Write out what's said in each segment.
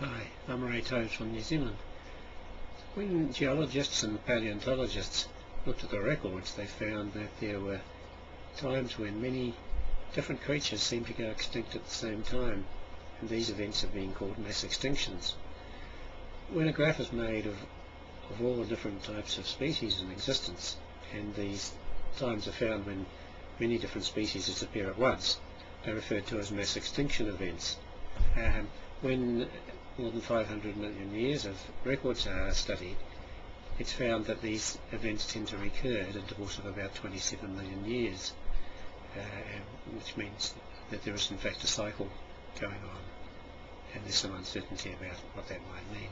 Hi, I'm Ray Tomes from New Zealand. When geologists and paleontologists looked at the records, they found that there were times when many different creatures seemed to go extinct at the same time, and these events have been called mass extinctions. When a graph is made of all the different types of species in existence, and these times are found when many different species disappear at once, they're referred to as mass extinction events. When more than 500 million years of records are studied, it's found that these events tend to recur at intervals of about 27 million years, which means that there is in fact a cycle going on, and there's some uncertainty about what that might mean.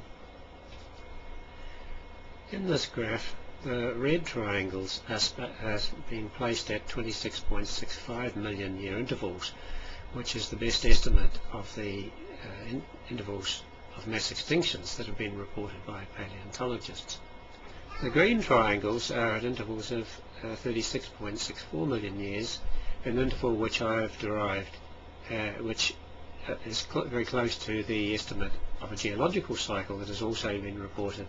In this graph, the red triangles are being placed at 26.65 million year intervals, which is the best estimate of the intervals of mass extinctions that have been reported by paleontologists. The green triangles are at intervals of 36.64 million years, an interval which I have derived, which is very close to the estimate of a geological cycle that has also been reported,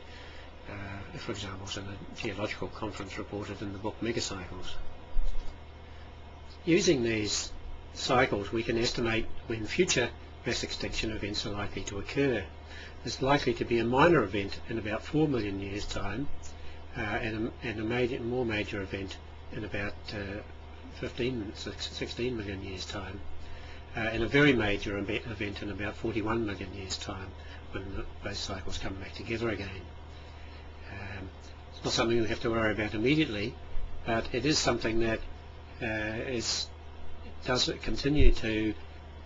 for example, in a geological conference reported in the book Megacycles. Using these cycles, we can estimate when future mass extinction events are likely to occur. There's likely to be a minor event in about 4 million years' time, and a more major event in about 16 million years' time, and a very major event in about 41 million years' time, when those cycles come back together again. It's not something we have to worry about immediately, but it is something that does continue to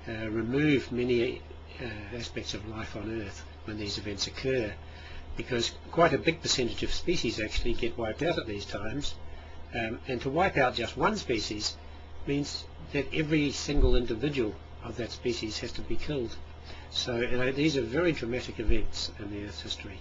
remove many aspects of life on Earth when these events occur, because quite a big percentage of species actually get wiped out at these times, and to wipe out just one species means that every single individual of that species has to be killed. So these are very dramatic events in the Earth's history.